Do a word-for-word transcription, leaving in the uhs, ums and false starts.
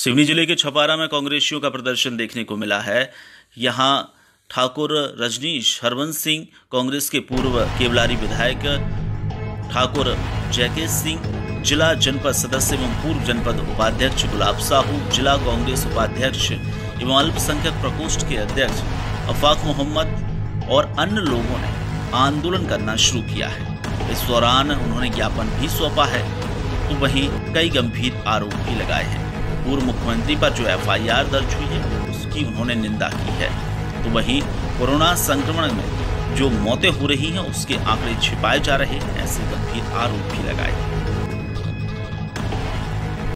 सिवनी जिले के छपारा में कांग्रेसियों का प्रदर्शन देखने को मिला है। यहाँ ठाकुर रजनीश हरवंश सिंह, कांग्रेस के पूर्व केवलारी विधायक ठाकुर जयके सिंह, जिला जनपद सदस्य एवं पूर्व जनपद उपाध्यक्ष गुलाब साहू, जिला कांग्रेस उपाध्यक्ष एवं अल्पसंख्यक प्रकोष्ठ के अध्यक्ष अफाक मोहम्मद और अन्य लोगों ने आंदोलन करना शुरू किया है। इस दौरान उन्होंने ज्ञापन भी सौंपा है, तो वहीं कई गंभीर आरोप भी लगाए हैं। पूर्व मुख्यमंत्री पर जो एफ आई आर दर्ज हुई है उसकी उन्होंने निंदा की है, तो वहीं कोरोना संक्रमण में जो मौतें हो रही हैं उसके आंकड़े छिपाए जा रहे हैं, ऐसे गंभीर आरोप भी लगाए।